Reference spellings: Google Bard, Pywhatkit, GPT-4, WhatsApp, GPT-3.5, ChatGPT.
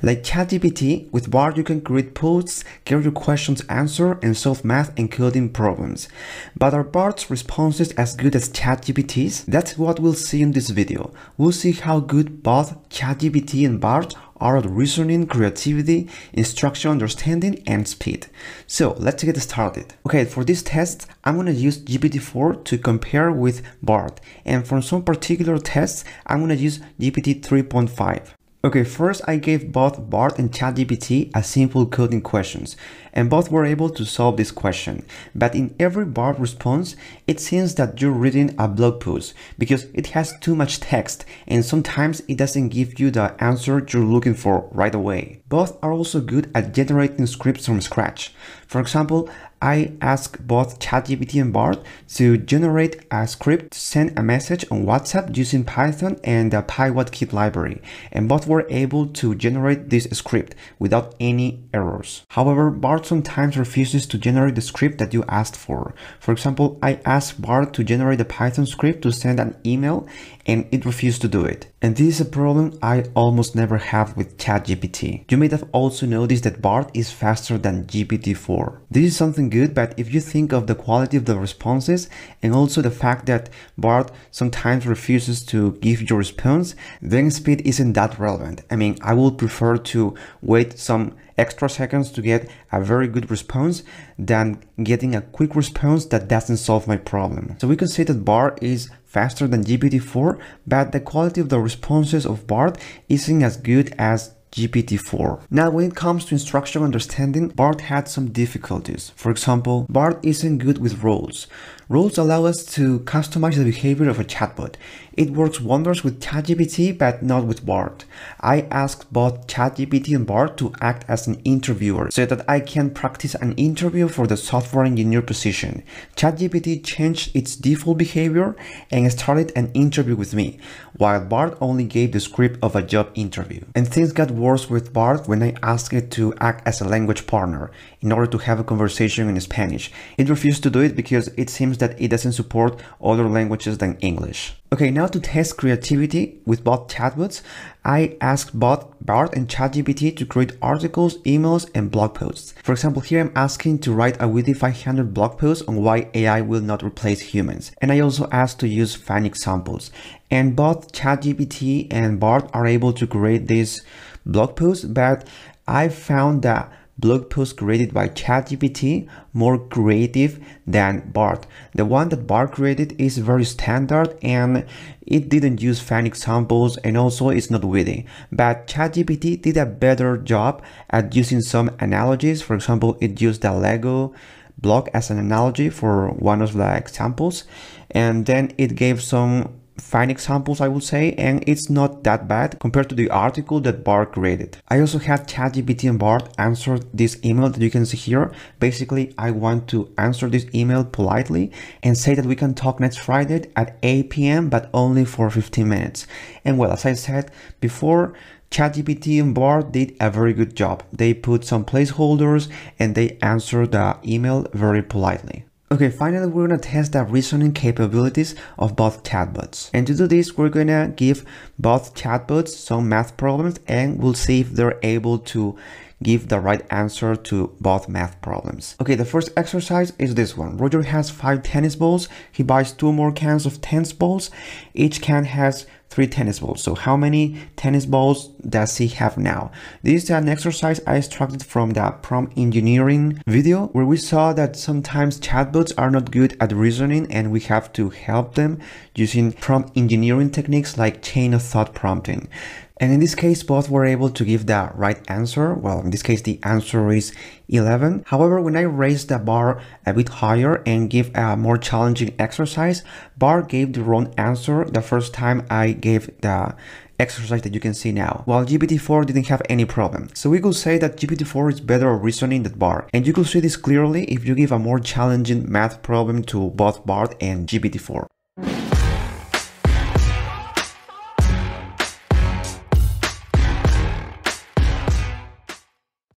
Like ChatGPT, with Bard you can create posts, get your questions answered, and solve math and coding problems. But are Bard's responses as good as ChatGPT's? That's what we'll see in this video. We'll see how good both ChatGPT and Bard are at reasoning, creativity, instruction understanding, and speed. So let's get started. Okay, for this test, I'm gonna use GPT-4 to compare with Bard, and for some particular tests, I'm gonna use GPT-3.5. Okay, first I gave both Bard and ChatGPT a simple coding questions, and both were able to solve this question. But in every Bard response, it seems that you're reading a blog post because it has too much text, and sometimes it doesn't give you the answer you're looking for right away. Both are also good at generating scripts from scratch. For example, I asked both ChatGPT and Bard to generate a script to send a message on WhatsApp using Python and the Pywhatkit library, and both were able to generate this script without any errors. However, Bard sometimes refuses to generate the script that you asked for. For example, I asked Bard to generate a Python script to send an email, and it refused to do it. And this is a problem I almost never have with ChatGPT. You may have also noticed that Bard is faster than GPT-4. This is something good, but if you think of the quality of the responses and also the fact that Bard sometimes refuses to give your response, then speed isn't that relevant. I mean, I would prefer to wait some extra seconds to get a very good response than getting a quick response that doesn't solve my problem. So we can say that Bard is faster than GPT-4, but the quality of the responses of Bard isn't as good as GPT-4. Now, when it comes to instruction understanding, Bard had some difficulties. For example, Bard isn't good with roles. Roles allow us to customize the behavior of a chatbot. It works wonders with ChatGPT, but not with Bard. I asked both ChatGPT and Bard to act as an interviewer so that I can practice an interview for the software engineer position. ChatGPT changed its default behavior and started an interview with me, while Bard only gave the script of a job interview. And things got worse with Bard when I asked it to act as a language partner in order to have a conversation in Spanish. It refused to do it because it seems that it doesn't support other languages than English. Okay, now to test creativity with both chatbots, I asked both Bard and ChatGPT to create articles, emails, and blog posts. For example, here I'm asking to write a witty 500 blog post on why AI will not replace humans. And I also asked to use fun examples. And both ChatGPT and Bard are able to create these blog posts, but I found that blog posts created by ChatGPT more creative than Bard. The one that Bard created is very standard and it didn't use fan examples, and also it's not witty. But ChatGPT did a better job at using some analogies. For example, it used the Lego block as an analogy for one of the examples, and then it gave some fine examples, I would say, and it's not that bad compared to the article that Bard created. I also had ChatGPT and Bard answer this email that you can see here. Basically, I want to answer this email politely and say that we can talk next Friday at 8 p.m. but only for 15 minutes. And well, as I said before, ChatGPT and Bard did a very good job. They put some placeholders and they answered the email very politely. Okay, finally we're gonna test the reasoning capabilities of both chatbots. And to do this, we're gonna give both chatbots some math problems and we'll see if they're able to give the right answer to both math problems. Okay, the first exercise is this one. Roger has 5 tennis balls. He buys 2 more cans of tennis balls. Each can has 3 tennis balls. So how many tennis balls does he have now? This is an exercise I extracted from the prompt engineering video, where we saw that sometimes chatbots are not good at reasoning and we have to help them using prompt engineering techniques like chain of thought prompting. And in this case, both were able to give the right answer. Well, in this case, the answer is 11. However, when I raised the bar a bit higher and give a more challenging exercise, Bard gave the wrong answer the first time I gave the exercise that you can see now, while GPT-4 didn't have any problem. So we could say that GPT-4 is better at reasoning than Bard. And you could see this clearly if you give a more challenging math problem to both Bard and GPT-4.